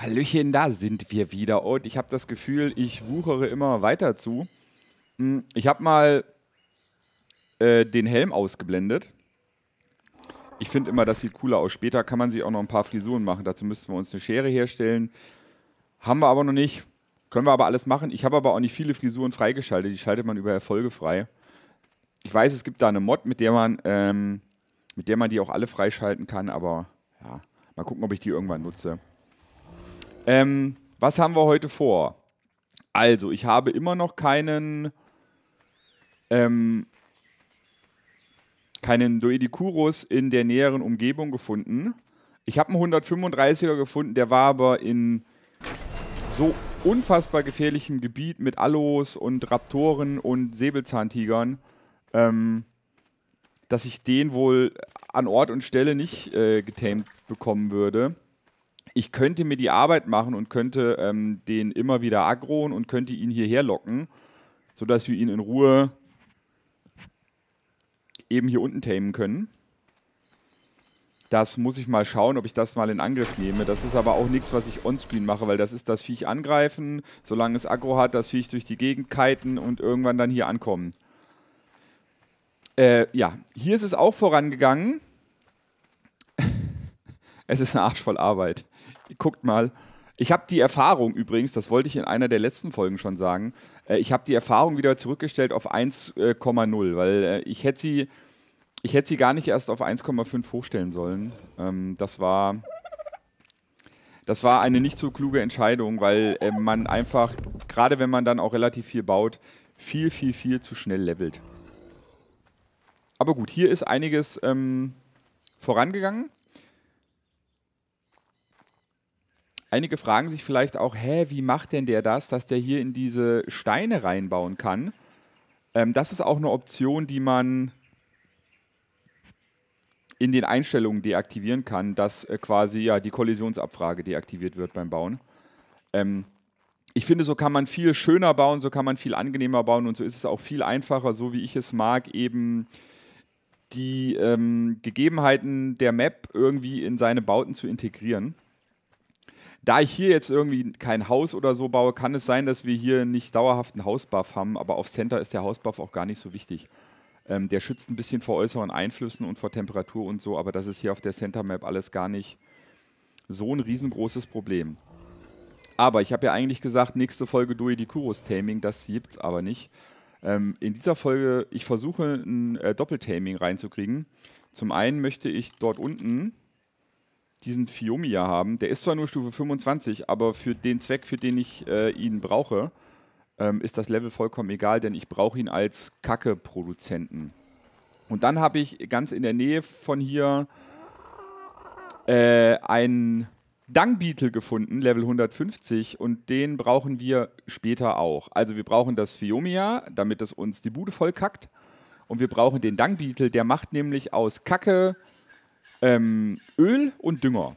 Hallöchen, da sind wir wieder und ich habe das Gefühl, ich wuchere immer weiter zu. Ich habe mal den Helm ausgeblendet. Ich finde immer, das sieht cooler aus. Später kann man sich auch noch ein paar Frisuren machen. Dazu müssten wir uns eine Schere herstellen. Haben wir aber noch nicht. Können wir aber alles machen. Ich habe aber auch nicht viele Frisuren freigeschaltet. Die schaltet man über Erfolge frei. Ich weiß, es gibt da eine Mod, mit der man die auch alle freischalten kann. Aber ja, mal gucken, ob ich die irgendwann nutze. Was haben wir heute vor? Also, ich habe immer noch keinen Doedicurus in der näheren Umgebung gefunden. Ich habe einen 135er gefunden, der war aber in so unfassbar gefährlichem Gebiet mit Allos und Raptoren und Säbelzahntigern, dass ich den wohl an Ort und Stelle nicht getamed bekommen würde. Ich könnte mir die Arbeit machen und könnte den immer wieder aggroen und könnte ihn hierher locken, sodass wir ihn in Ruhe eben hier unten tamen können. Das muss ich mal schauen, ob ich das mal in Angriff nehme. Das ist aber auch nichts, was ich onscreen mache, weil das ist das Viech angreifen, solange es Aggro hat, das Viech durch die Gegend kiten und irgendwann dann hier ankommen. Ja, hier ist es auch vorangegangen. Es ist ein Arsch voll Arbeit. Guckt mal. Ich habe die Erfahrung übrigens, das wollte ich in einer der letzten Folgen schon sagen, ich habe die Erfahrung wieder zurückgestellt auf 1,0, weil ich hätte sie gar nicht erst auf 1,5 hochstellen sollen. Das war eine nicht so kluge Entscheidung, weil man einfach, gerade wenn man dann auch relativ viel baut, viel zu schnell levelt. Aber gut, hier ist einiges vorangegangen. Einige fragen sich vielleicht auch, hä, wie macht denn der das, dass der hier in diese Steine reinbauen kann? Das ist auch eine Option, die man in den Einstellungen deaktivieren kann, dass quasi ja die Kollisionsabfrage deaktiviert wird beim Bauen. Ich finde, so kann man viel schöner bauen, so kann man viel angenehmer bauen und so ist es auch viel einfacher, so wie ich es mag, eben die Gegebenheiten der Map irgendwie in seine Bauten zu integrieren. Da ich hier jetzt irgendwie kein Haus oder so baue, kann es sein, dass wir hier nicht dauerhaft einen Hausbuff haben, aber auf Center ist der Hausbuff auch gar nicht so wichtig. Der schützt ein bisschen vor äußeren Einflüssen und vor Temperatur und so, aber das ist hier auf der Center-Map alles gar nicht so ein riesengroßes Problem. Aber ich habe ja eigentlich gesagt, nächste Folge Doedicurus-Taming, das gibt's aber nicht. In dieser Folge, ich versuche ein Doppeltaming reinzukriegen. Zum einen möchte ich dort unten diesen Phiomia haben. Der ist zwar nur Stufe 25, aber für den Zweck, für den ich ihn brauche, ist das Level vollkommen egal, denn ich brauche ihn als Kacke-Produzenten. Und dann habe ich ganz in der Nähe von hier einen Dung Beetle gefunden, Level 150, und den brauchen wir später auch. Also wir brauchen das Phiomia, damit es uns die Bude vollkackt, und wir brauchen den Dung Beetle, der macht nämlich aus Kacke Öl und Dünger.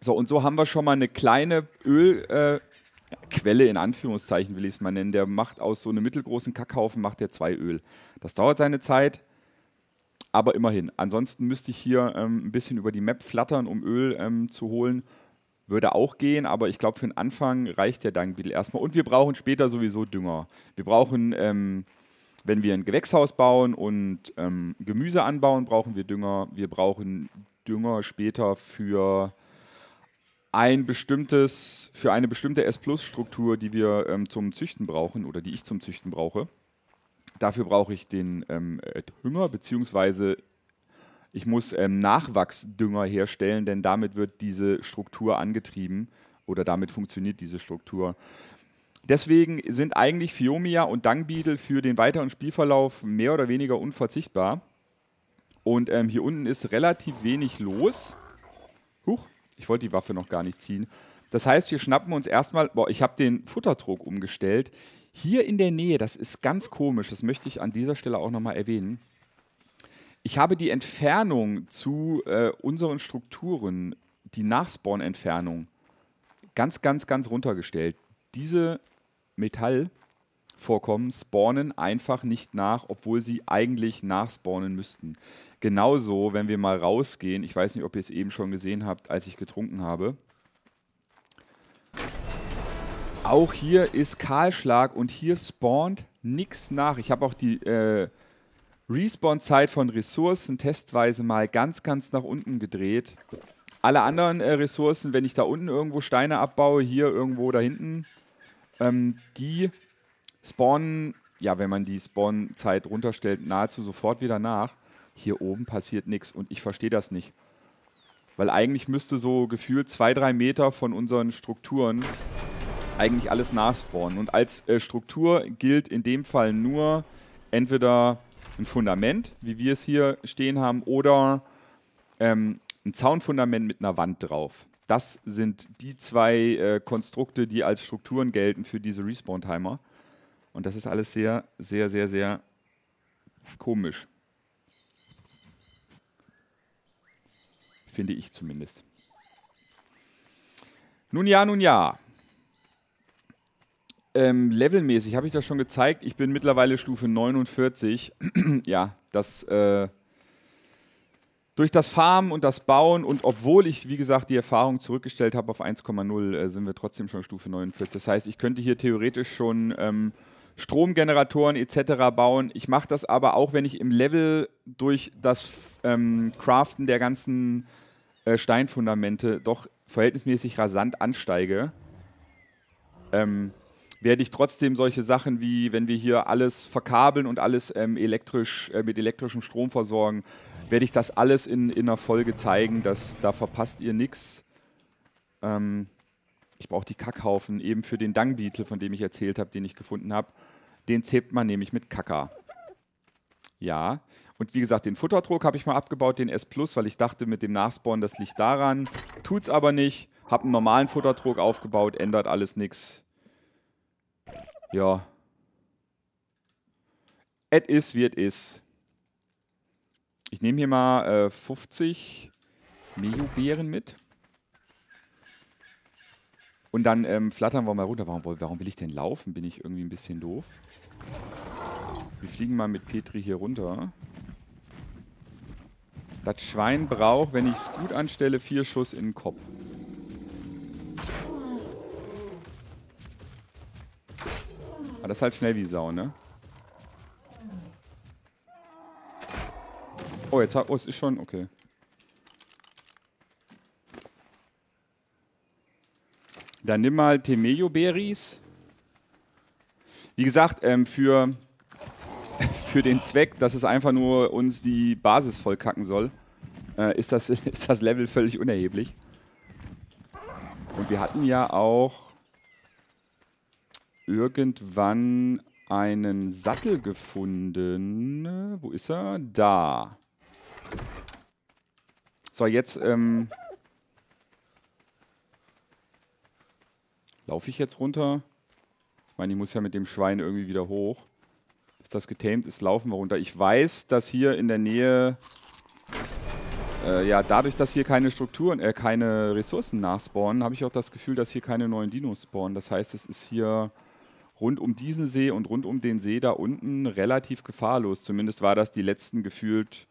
So, und so haben wir schon mal eine kleine Ölquelle, in Anführungszeichen will ich es mal nennen. Der macht aus so einem mittelgroßen Kackhaufen, macht der 2 Öl. Das dauert seine Zeit, aber immerhin. Ansonsten müsste ich hier ein bisschen über die Map flattern, um Öl zu holen. Würde auch gehen, aber ich glaube, für den Anfang reicht der Dung Beetle erstmal. Und wir brauchen später sowieso Dünger. Wir brauchen, wenn wir ein Gewächshaus bauen und Gemüse anbauen, brauchen wir Dünger. Wir brauchen Dünger später für eine bestimmte S-Plus-Struktur, die wir zum Züchten brauchen oder die ich zum Züchten brauche. Dafür brauche ich den Dünger, beziehungsweise ich muss Nachwachsdünger herstellen, denn damit wird diese Struktur angetrieben oder damit funktioniert diese Struktur. Deswegen sind eigentlich Phiomia und Dung Beetle für den weiteren Spielverlauf mehr oder weniger unverzichtbar. Und hier unten ist relativ wenig los. Huch, ich wollte die Waffe noch gar nicht ziehen. Das heißt, wir schnappen uns erstmal... Boah, ich habe den Futtertrog umgestellt. Hier in der Nähe, das ist ganz komisch, das möchte ich an dieser Stelle auch nochmal erwähnen. Ich habe die Entfernung zu unseren Strukturen, die Nachspawn-Entfernung, ganz runtergestellt. Diese Metallvorkommen spawnen einfach nicht nach, obwohl sie eigentlich nachspawnen müssten. Genauso, wenn wir mal rausgehen, ich weiß nicht, ob ihr es eben schon gesehen habt, als ich getrunken habe. Auch hier ist Kahlschlag und hier spawnt nichts nach. Ich habe auch die Respawn-Zeit von Ressourcen testweise mal ganz, ganz nach unten gedreht. Alle anderen Ressourcen, wenn ich da unten irgendwo Steine abbaue, hier irgendwo da hinten, die spawnen, ja, wenn man die Spawn-Zeit runterstellt, nahezu sofort wieder nach. Hier oben passiert nichts und ich verstehe das nicht. Weil eigentlich müsste so gefühlt 2-3 Meter von unseren Strukturen eigentlich alles nachspawnen. Und als Struktur gilt in dem Fall nur entweder ein Fundament, wie wir es hier stehen haben, oder ein Zaunfundament mit einer Wand drauf. Das sind die zwei Konstrukte, die als Strukturen gelten für diese Respawn-Timer. Und das ist alles sehr, sehr, sehr, sehr komisch. Finde ich zumindest. Nun ja, nun ja. Levelmäßig habe ich das schon gezeigt. Ich bin mittlerweile Stufe 49. Ja, das durch das Farmen und das Bauen und obwohl ich, wie gesagt, die Erfahrung zurückgestellt habe auf 1,0, sind wir trotzdem schon Stufe 49. Das heißt, ich könnte hier theoretisch schon Stromgeneratoren etc. bauen. Ich mache das aber auch, wenn ich im Level durch das Craften der ganzen Steinfundamente doch verhältnismäßig rasant ansteige, werde ich trotzdem solche Sachen wie, wenn wir hier alles verkabeln und alles mit elektrischem Strom versorgen, werde ich das alles in einer Folge zeigen, dass da verpasst ihr nichts. Ich brauche die Kackhaufen eben für den Dung Beetle, von dem ich erzählt habe, den ich gefunden habe. Den zählt man nämlich mit Kaka. Ja, und wie gesagt, den Futtertrog habe ich mal abgebaut, den S+, weil ich dachte, mit dem Nachspawn, das liegt daran. Tut's aber nicht. Habe einen normalen Futtertrog aufgebaut, ändert alles nichts. Ja. Et is, wie et is. Ich nehme hier mal 50 Mio-Bären mit. Und dann flattern wir mal runter. Warum will ich denn laufen? Bin ich irgendwie ein bisschen doof? Wir fliegen mal mit Petri hier runter. Das Schwein braucht, wenn ich es gut anstelle, 4 Schuss in den Kopf. Aber das ist halt schnell wie Sau, ne? Oh, jetzt hat... Oh, es ist schon... Okay. Dann nimm mal Temejo-Beris. Wie gesagt, für den Zweck, dass es einfach nur uns die Basis vollkacken soll, ist das Level völlig unerheblich. Und wir hatten ja auch irgendwann einen Sattel gefunden. Wo ist er? Da. So, jetzt... Laufe ich jetzt runter? Ich meine, ich muss ja mit dem Schwein irgendwie wieder hoch. Bis das getamed ist, laufen wir runter. Ich weiß, dass hier in der Nähe... ja, dadurch, dass hier keine Strukturen, keine Ressourcen nachspawnen, habe ich auch das Gefühl, dass hier keine neuen Dinos spawnen. Das heißt, es ist hier rund um diesen See und rund um den See da unten relativ gefahrlos. Zumindest war das die letzten gefühlt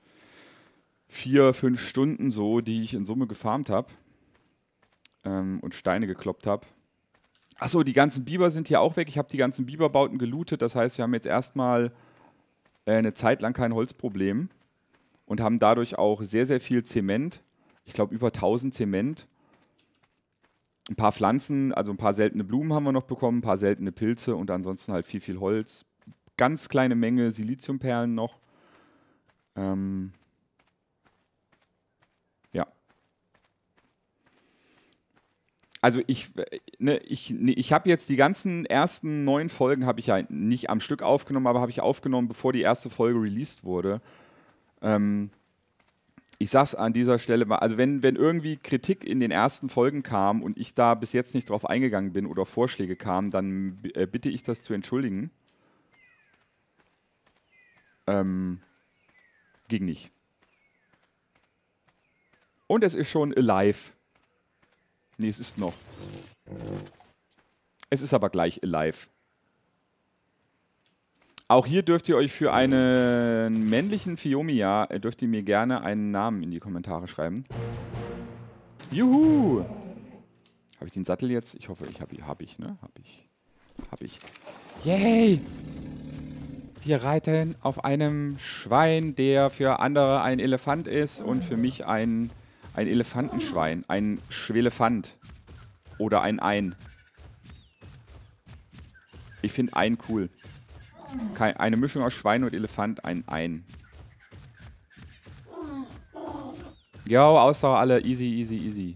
4-5 Stunden so, die ich in Summe gefarmt habe. Und Steine gekloppt habe. Achso, die ganzen Biber sind hier auch weg. Ich habe die ganzen Biberbauten gelootet. Das heißt, wir haben jetzt erstmal eine Zeit lang kein Holzproblem und haben dadurch auch sehr, sehr viel Zement. Ich glaube, über 1000 Zement. Ein paar Pflanzen, also ein paar seltene Blumen haben wir noch bekommen, ein paar seltene Pilze und ansonsten halt viel, viel Holz. Ganz kleine Menge Siliziumperlen noch. Also ich habe jetzt die ganzen ersten 9 Folgen, habe ich ja nicht am Stück aufgenommen, aber habe ich aufgenommen, bevor die erste Folge released wurde. Ich sag's an dieser Stelle mal, also wenn irgendwie Kritik in den ersten Folgen kam und ich da bis jetzt nicht drauf eingegangen bin oder Vorschläge kamen, dann bitte ich das zu entschuldigen. Ging nicht. Und es ist schon alive. Nee, es ist noch. Es ist aber gleich alive. Auch hier dürft ihr euch für einen männlichen Phiomia, dürft ihr mir gerne einen Namen in die Kommentare schreiben. Juhu! Habe ich den Sattel jetzt? Ich hoffe, ich habe ihn. Habe ich, ne? Habe ich. Hab ich. Yay! Wir reiten auf einem Schwein, der für andere ein Elefant ist und für mich ein Elefantenschwein. Ein Schwelefant. Oder ein Ein. Ich finde Ein cool. Eine Mischung aus Schwein und Elefant, ein Ein. Jo, Ausdauer alle. Easy, easy, easy.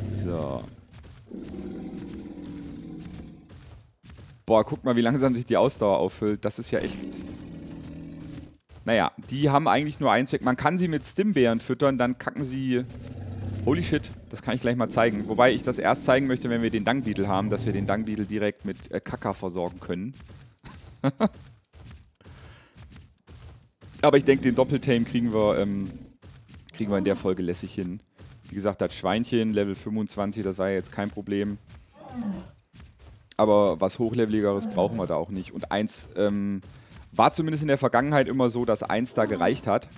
So. Boah, guck mal, wie langsam sich die Ausdauer auffüllt. Das ist ja echt... Naja, die haben eigentlich nur einen Zweck. Man kann sie mit Stimbeeren füttern, dann kacken sie... Holy shit, das kann ich gleich mal zeigen. Wobei ich das erst zeigen möchte, wenn wir den Dung Beetle haben, dass wir den Dung Beetle direkt mit Kaka versorgen können. Aber ich denke, den Doppeltame kriegen wir in der Folge lässig hin. Wie gesagt, das Schweinchen, Level 25, das war ja jetzt kein Problem. Aber was Hochleveligeres brauchen wir da auch nicht. Und 1 war zumindest in der Vergangenheit immer so, dass 1 da gereicht hat.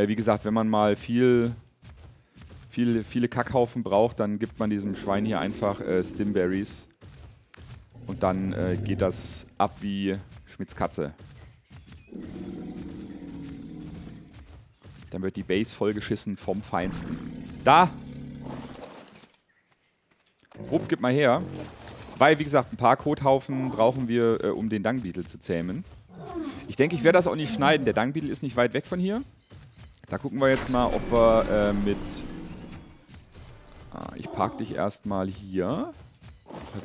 Wie gesagt, wenn man mal viele Kackhaufen braucht, dann gibt man diesem Schwein hier einfach Stimberries. Und dann geht das ab wie Schmidts Katze. Dann wird die Base vollgeschissen vom Feinsten. Da! Rupp, gib mal her. Weil, wie gesagt, ein paar Kothaufen brauchen wir, um den Dung Beetle zu zähmen. Ich denke, ich werde das auch nicht schneiden. Der Dung Beetle ist nicht weit weg von hier. Da gucken wir jetzt mal, ob wir mit... Ah, ich park dich erstmal hier.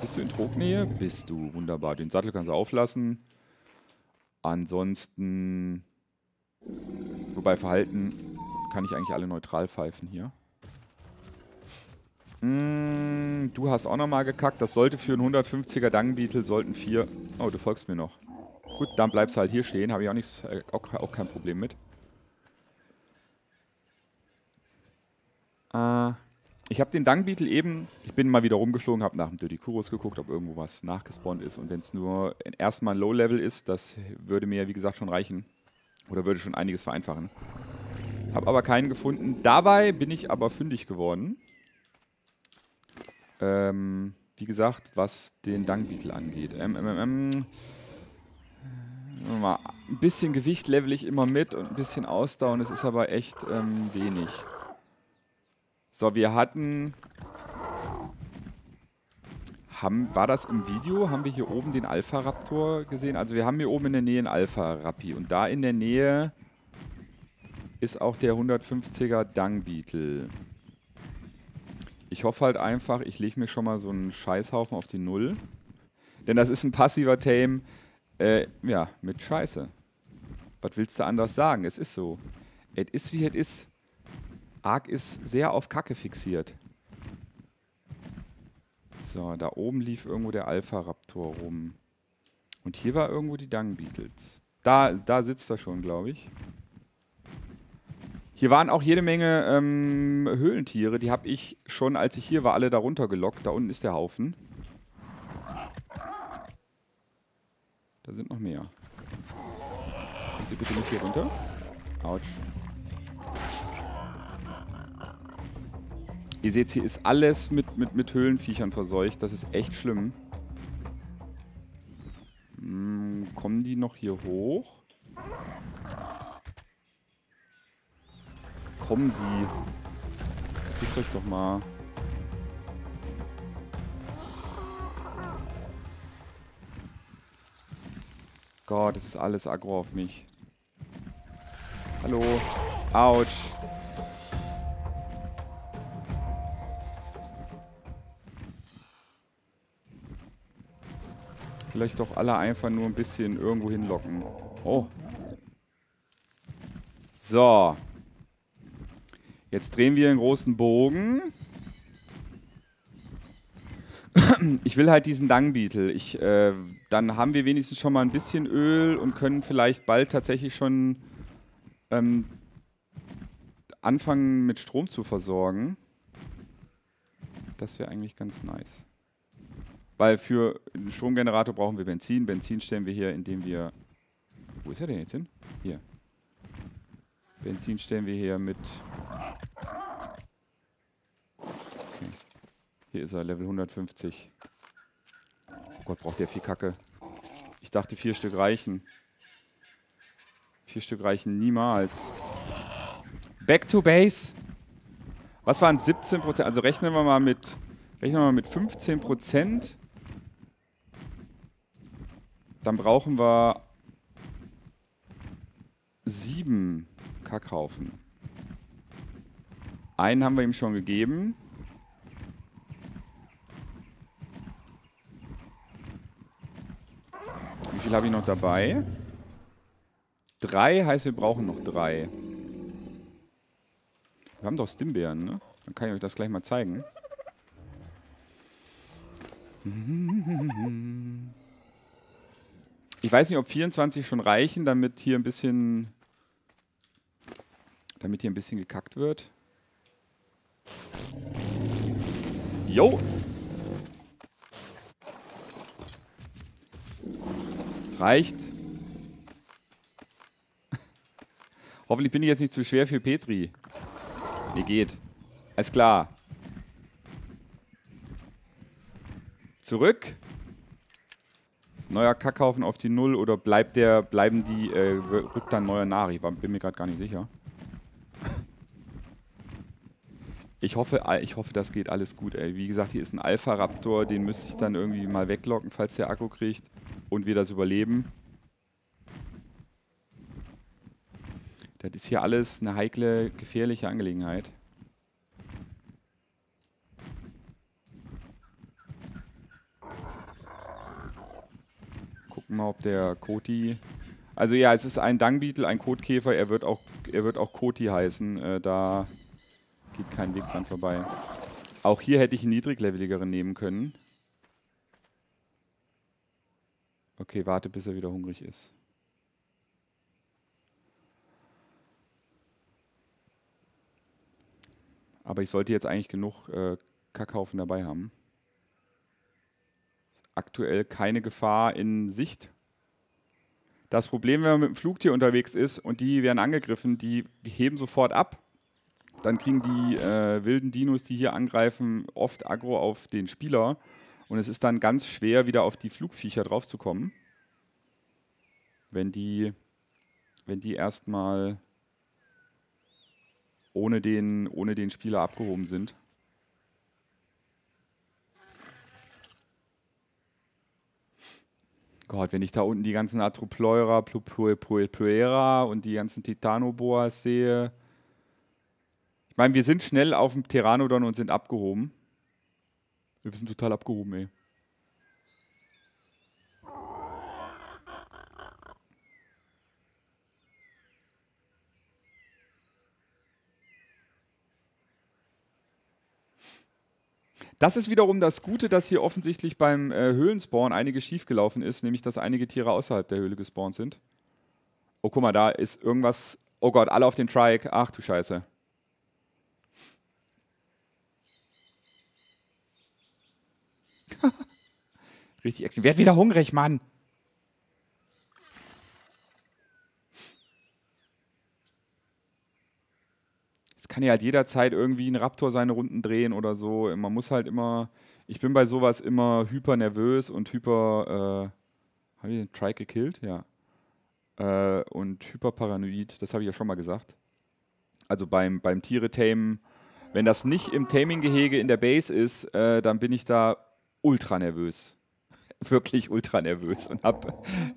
Bist du in Trognähe? Bist du. Wunderbar. Den Sattel kannst du auflassen. Ansonsten... Wobei, Verhalten kann ich eigentlich alle neutral pfeifen hier. Du hast auch nochmal gekackt. Das sollte für einen 150er Dung Beetle sollten 4... Oh, du folgst mir noch. Gut, dann bleibst du halt hier stehen. Habe ich auch, auch kein Problem mit. Ich habe den Dung Beetle eben, ich bin mal wieder rumgeflogen, habe nach dem Doedicurus geguckt, ob irgendwo was nachgespawnt ist. Und wenn es nur erstmal ein Low-Level ist, das würde mir, wie gesagt, schon reichen. Oder würde schon einiges vereinfachen. Habe aber keinen gefunden. Dabei bin ich aber fündig geworden. Wie gesagt, was den Dung Beetle angeht. Mal ein bisschen Gewicht level ich immer mit und ein bisschen Ausdauer. Es ist aber echt wenig. So, wir hatten... war das im Video? Haben wir hier oben den Alpha Raptor gesehen? Also wir haben hier oben in der Nähe einen Alpha Rappi. Und da in der Nähe ist auch der 150er Dung Beetle. Ich hoffe halt einfach, ich lege mir schon mal so einen Scheißhaufen auf die Null. Denn das ist ein passiver Tame. Ja, mit Scheiße. Was willst du anders sagen? Es ist so. Es ist, wie es ist. Arg ist sehr auf Kacke fixiert. So, da oben lief irgendwo der Alpha Raptor rum. Und hier war irgendwo die Dung Beetles. Da sitzt er schon, glaube ich. Hier waren auch jede Menge Höhlentiere. Die habe ich schon, als ich hier war, alle darunter gelockt. Da unten ist der Haufen. Da sind noch mehr. Kommt ihr bitte mit hier runter? Autsch. Ihr seht, hier ist alles mit Höhlenviechern verseucht. Das ist echt schlimm. Kommen die noch hier hoch? Kommen sie. Verpisst euch doch mal. Gott, das ist alles aggro auf mich. Hallo. Autsch. Vielleicht doch alle einfach nur ein bisschen irgendwo hinlocken. Oh. So. Jetzt drehen wir einen großen Bogen. Ich will halt diesen Dung Beetle. Dann haben wir wenigstens schon mal ein bisschen Öl und können vielleicht bald tatsächlich schon anfangen mit Strom zu versorgen. Das wäre eigentlich ganz nice. Weil für einen Stromgenerator brauchen wir Benzin. Benzin stellen wir hier, indem wir... Wo ist er denn jetzt hin? Hier. Benzin stellen wir hier mit Hier ist er, Level 150. Oh Gott, braucht der viel Kacke. Ich dachte, 4 Stück reichen. 4 Stück reichen niemals. Back to Base. Was waren 17%? Also rechnen wir mal mit 15%. Dann brauchen wir 7 Kackhaufen. Einen haben wir ihm schon gegeben. Wie viel habe ich noch dabei? 3 heißt, wir brauchen noch 3. Wir haben doch Stimbeeren, ne? Dann kann ich euch das gleich mal zeigen. Ich weiß nicht, ob 24 schon reichen, damit hier ein bisschen gekackt wird. Jo! Reicht. Hoffentlich bin ich jetzt nicht zu schwer für Petri. Nee, geht. Alles klar. Zurück. Neuer Kackhaufen auf die 0 oder rückt dann neuer nach? Ich bin mir gerade gar nicht sicher. Ich hoffe, das geht alles gut, ey. Wie gesagt, hier ist ein Alpha Raptor, den müsste ich dann irgendwie mal weglocken, falls der Akku kriegt und wir das überleben. Das ist hier alles eine heikle, gefährliche Angelegenheit. Gucken wir mal, ob der Koti... Also ja, es ist ein Dung Beetle, ein Kotkäfer, er wird auch Koti heißen, da... Geht kein Weg dran vorbei. Auch hier hätte ich einen niedrigleveligeren nehmen können. Okay, warte, bis er wieder hungrig ist. Aber ich sollte jetzt eigentlich genug Kackhaufen dabei haben. Ist aktuell keine Gefahr in Sicht. Das Problem, wenn man mit dem Flugtier unterwegs ist und die werden angegriffen, die heben sofort ab. Dann kriegen die wilden Dinos, die hier angreifen, oft Aggro auf den Spieler. Und es ist dann ganz schwer, wieder auf die Flugviecher draufzukommen. Wenn die erstmal ohne den Spieler abgehoben sind. Gott, wenn ich da unten die ganzen Atropleura, Pluepueera und die ganzen Titanoboas sehe... Ich meine, wir sind schnell auf dem Pteranodon und sind abgehoben. Wir sind total abgehoben, ey. Das ist wiederum das Gute, dass hier offensichtlich beim Höhlenspawn einiges schiefgelaufen ist, nämlich dass einige Tiere außerhalb der Höhle gespawnt sind. Oh, guck mal, da ist irgendwas... Oh Gott, alle auf den Trike. Ach du Scheiße. Richtig Action. Werd wieder hungrig, Mann! Es kann ja halt jederzeit irgendwie ein Raptor seine Runden drehen oder so. Man muss halt immer... Ich bin bei sowas immer hyper nervös und hyper... Hab ich den Trike gekillt? Ja. Und hyper paranoid. Das habe ich ja schon mal gesagt. Also beim Tiere-Tamen. Wenn das nicht im Taming-Gehege in der Base ist, dann bin ich da... ultra nervös. Wirklich ultra nervös. Und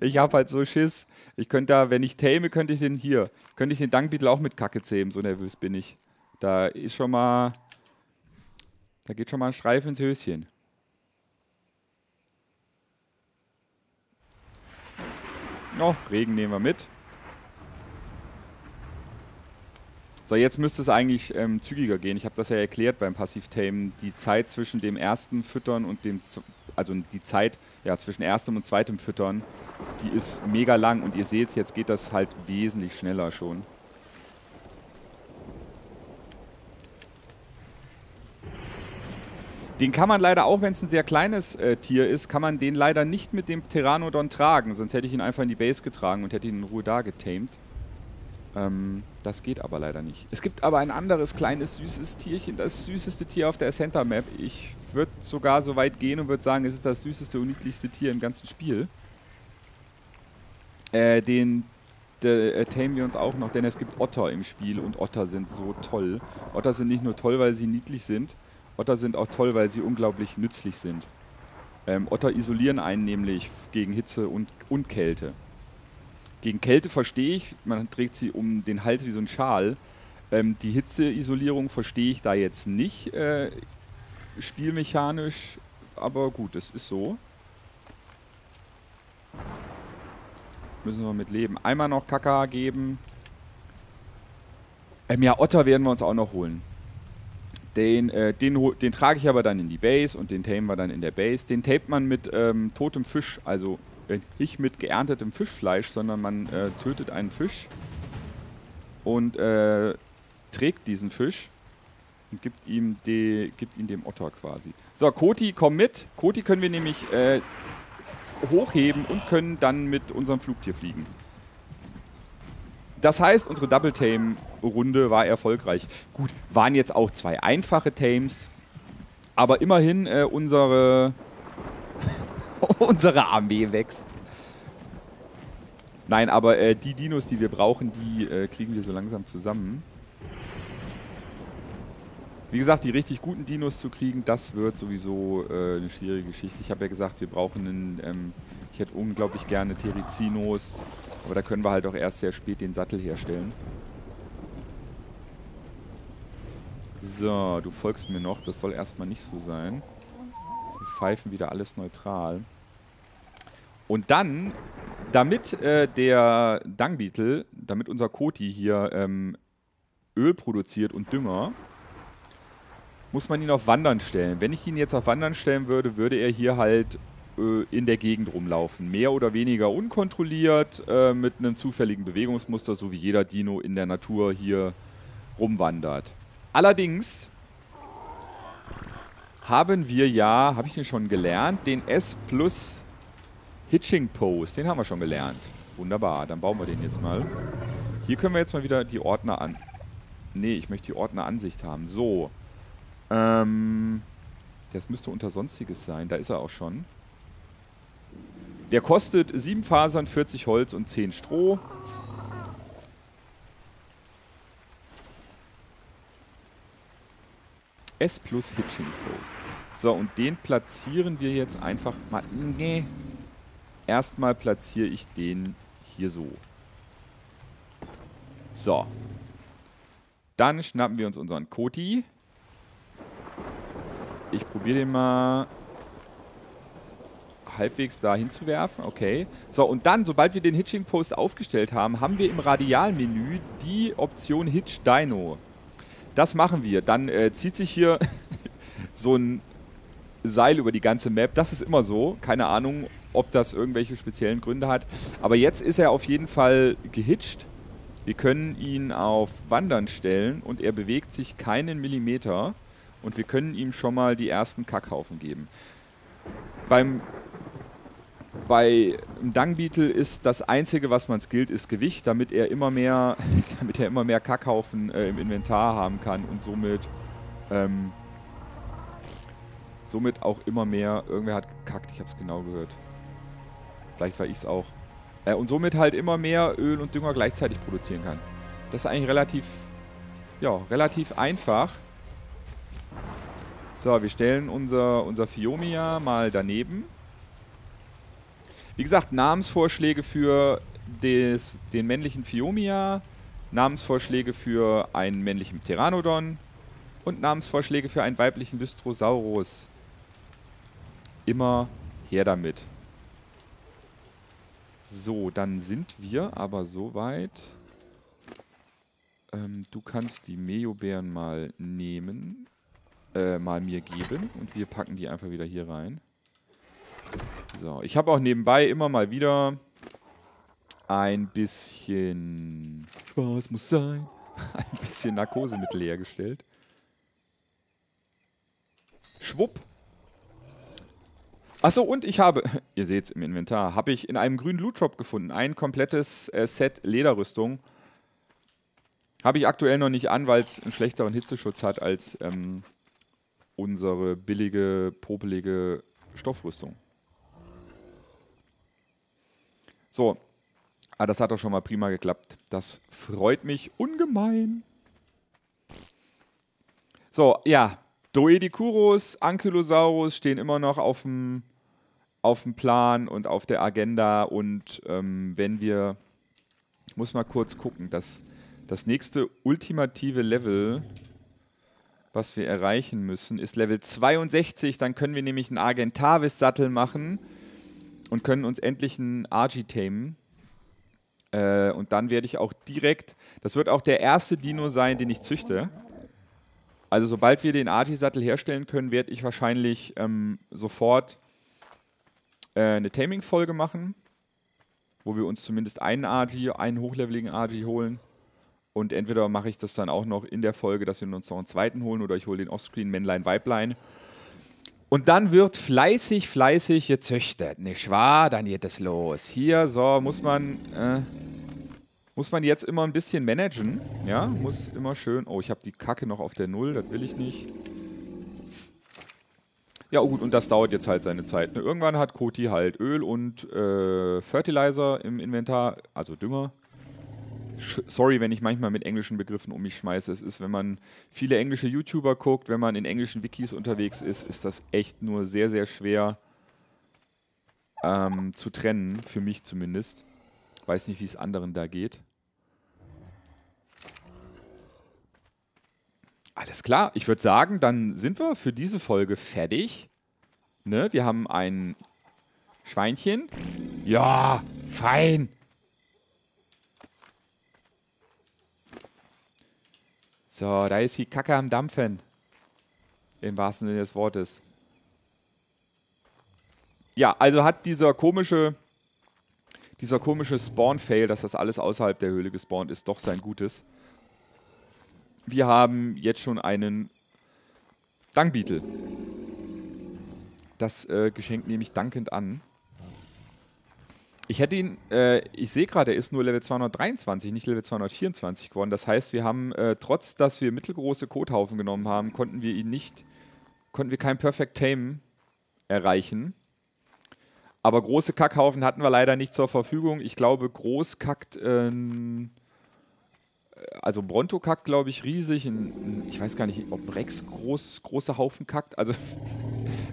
ich hab halt so Schiss. Ich könnte da, wenn ich tame, könnte ich den Dung Beetle auch mit Kacke zähmen. So nervös bin ich. Da geht schon mal ein Streifen ins Höschen. Oh, Regen nehmen wir mit. So, jetzt müsste es eigentlich zügiger gehen. Ich habe das ja erklärt beim Passiv-Tamen. Die Zeit zwischen dem ersten Füttern und dem... Also die Zeit zwischen erstem und zweitem Füttern, die ist mega lang. Und ihr seht es, jetzt geht das halt wesentlich schneller schon. Den kann man leider, auch wenn es ein sehr kleines Tier ist, kann man den leider nicht mit dem Pteranodon tragen. Sonst hätte ich ihn einfach in die Base getragen und hätte ihn in Ruhe da getamed. Das geht aber leider nicht. Es gibt aber ein anderes kleines süßes Tierchen, das süßeste Tier auf der Center Map. Ich würde sogar so weit gehen und würde sagen, es ist das süßeste und niedlichste Tier im ganzen Spiel. Den tamen wir uns auch noch, denn es gibt Otter im Spiel und Otter sind so toll. Otter sind nicht nur toll, weil sie niedlich sind, Otter sind auch toll, weil sie unglaublich nützlich sind. Otter isolieren einen nämlich gegen Hitze und Kälte. Gegen Kälte verstehe ich, man trägt sie um den Hals wie so ein Schal. Die Hitzeisolierung verstehe ich da jetzt nicht spielmechanisch, aber gut, es ist so. Müssen wir mit leben. Einmal noch Kaka geben. Ja, Otter werden wir uns auch noch holen. Den trage ich aber dann in die Base und den tamen wir dann in der Base. Den tapet man mit totem Fisch, also nicht mit geerntetem Fischfleisch, sondern man tötet einen Fisch und trägt diesen Fisch und gibt ihn dem Otter quasi. So, Koti, komm mit. Koti können wir nämlich hochheben und können dann mit unserem Flugtier fliegen. Das heißt, unsere Double-Tame-Runde war erfolgreich. Gut, waren jetzt auch zwei einfache Tames, aber immerhin unsere Armee wächst. Nein, aber die Dinos, die wir brauchen, die kriegen wir so langsam zusammen. Wie gesagt, die richtig guten Dinos zu kriegen, das wird sowieso eine schwierige Geschichte. Ich habe ja gesagt, wir brauchen einen, ich hätte unglaublich gerne Tericinos, aber da können wir halt auch erst sehr spät den Sattel herstellen. So, du folgst mir noch, das soll erstmal nicht so sein. Wir pfeifen wieder alles neutral. Und dann, damit der Dung Beetle, damit unser Koti hier Öl produziert und Dünger, muss man ihn auf Wandern stellen. Wenn ich ihn jetzt auf Wandern stellen würde, würde er hier halt in der Gegend rumlaufen. Mehr oder weniger unkontrolliert, mit einem zufälligen Bewegungsmuster, so wie jeder Dino in der Natur hier rumwandert. Allerdings haben wir ja, habe ich den schon gelernt, den S+Hitching Post. Den haben wir schon gelernt. Wunderbar, dann bauen wir den jetzt mal. Hier können wir jetzt mal wieder die Ordner an... Nee, ich möchte die Ordneransicht haben. So. Das müsste unter Sonstiges sein. Da ist er auch schon. Der kostet 7 Fasern, 40 Holz und 10 Stroh. S plus Hitching Post. So, und den platzieren wir jetzt einfach mal... Nee. Erstmal platziere ich den hier so. So. Dann schnappen wir uns unseren Koti. Ich probiere den mal halbwegs da hinzuwerfen. Okay. So, und dann, sobald wir den Hitching Post aufgestellt haben, haben wir im Radialmenü die Option Hitch Dino. Das machen wir. Dann zieht sich hier so ein Seil über die ganze Map. Das ist immer so. Keine Ahnung, ob das irgendwelche speziellen Gründe hat. Aber jetzt ist er auf jeden Fall gehitcht. Wir können ihn auf Wandern stellen und er bewegt sich keinen Millimeter. Und wir können ihm schon mal die ersten Kackhaufen geben. Beim Dung Beetle ist das Einzige, was man skillt, ist Gewicht, damit er immer mehr Kackhaufen im Inventar haben kann und somit auch immer mehr... Irgendwer hat gekackt, ich habe es genau gehört. Vielleicht war ich es auch. Und somit halt immer mehr Öl und Dünger gleichzeitig produzieren kann. Das ist eigentlich relativ einfach. So, wir stellen unser Phiomia mal daneben. Wie gesagt, Namensvorschläge für den männlichen Phiomia, Namensvorschläge für einen männlichen Pteranodon und Namensvorschläge für einen weiblichen Dystrosaurus. Immer her damit. So, dann sind wir aber soweit. Du kannst die Mio-Bären mal nehmen. Mal mir geben und wir packen die einfach wieder hier rein. So, ich habe auch nebenbei immer mal wieder ein bisschen Spaß muss sein, ein bisschen Narkosemittel hergestellt. Schwupp. Achso, und ich habe, ihr seht es im Inventar, habe ich in einem grünen Loot Drop gefunden, ein komplettes Set Lederrüstung. Habe ich aktuell noch nicht an, weil es einen schlechteren Hitzeschutz hat als unsere billige, popelige Stoffrüstung. So. Ah, das hat doch schon mal prima geklappt. Das freut mich ungemein. So, ja. Doedicurus, Ankylosaurus stehen immer noch auf dem Plan und auf der Agenda. Und wenn wir... Ich muss mal kurz gucken, dass das nächste ultimative Level, was wir erreichen müssen, ist Level 62. Dann können wir nämlich einen Argentavis-Sattel machen und können uns endlich einen Argy tamen. Und dann werde ich auch direkt, das wird auch der erste Dino sein, den ich züchte. Also sobald wir den Argy-Sattel herstellen können, werde ich wahrscheinlich sofort eine Taming-Folge machen, wo wir uns zumindest einen Argy, einen hochleveligen Argy holen. Und entweder mache ich das dann auch noch in der Folge, dass wir uns noch einen zweiten holen, oder ich hole den Offscreen, Männlein, Weiblein. Und dann wird fleißig, fleißig gezüchtet, nicht wahr? Dann geht es los. Hier, so, muss man jetzt immer ein bisschen managen. Ja, muss immer schön... Oh, ich habe die Kacke noch auf der Null, das will ich nicht. Ja, oh gut, und das dauert jetzt halt seine Zeit. Ne? Irgendwann hat Koti halt Öl und Fertilizer im Inventar, also Dünger. Sorry, wenn ich manchmal mit englischen Begriffen um mich schmeiße. Es ist, wenn man viele englische YouTuber guckt, wenn man in englischen Wikis unterwegs ist, ist das echt nur sehr, sehr schwer zu trennen, für mich zumindest. Weiß nicht, wie es anderen da geht. Alles klar, ich würde sagen, dann sind wir für diese Folge fertig. Ne? Wir haben ein Schweinchen. Ja, fein. So, da ist die Kacke am Dampfen. Im wahrsten Sinne des Wortes. Ja, also hat dieser komische Spawn-Fail, dass das alles außerhalb der Höhle gespawnt ist, doch sein Gutes. Wir haben jetzt schon einen Dung Beetle. Das Geschenk nehme ich dankend an. Ich hätte ihn, ich sehe gerade, er ist nur Level 223, nicht Level 224 geworden. Das heißt, wir haben, trotz dass wir mittelgroße Kothaufen genommen haben, konnten wir kein Perfect Tame erreichen. Aber große Kackhaufen hatten wir leider nicht zur Verfügung. Ich glaube, groß kackt, also Bronto kackt, glaube ich, riesig. Ich weiß gar nicht, ob ein Rex große Haufen kackt. Also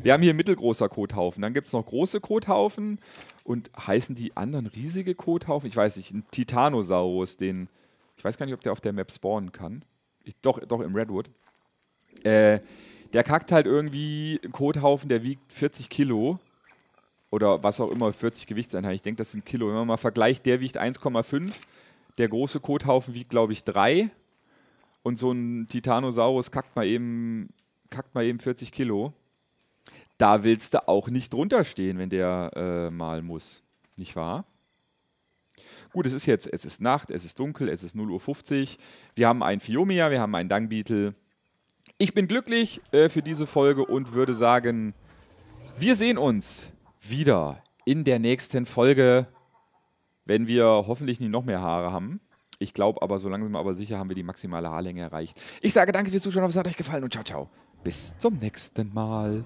wir haben hier mittelgroßer Kothaufen. Dann gibt es noch große Kothaufen. Und heißen die anderen riesige Kothaufen? Ich weiß nicht, ein Titanosaurus, den... Ich weiß gar nicht, ob der auf der Map spawnen kann. Doch, im Redwood. Der kackt halt irgendwie einen Kothaufen, der wiegt 40 Kilo. Oder was auch immer, 40 Gewichtseinheiten. Ich denke, das sind Kilo. Wenn man mal vergleicht, der wiegt 1,5. Der große Kothaufen wiegt, glaube ich, 3. Und so ein Titanosaurus kackt mal eben 40 Kilo. Da willst du auch nicht drunter stehen, wenn der mal muss. Nicht wahr? Gut, es ist Nacht, es ist dunkel, es ist 0:50 Uhr. Wir haben einen Phiomia, wir haben einen Dung Beetle. Ich bin glücklich für diese Folge und würde sagen, wir sehen uns wieder in der nächsten Folge, wenn wir hoffentlich nicht noch mehr Haare haben. Ich glaube aber, so langsam aber sicher haben wir die maximale Haarlänge erreicht. Ich sage danke fürs Zuschauen, es hat euch gefallen und ciao, ciao. Bis zum nächsten Mal.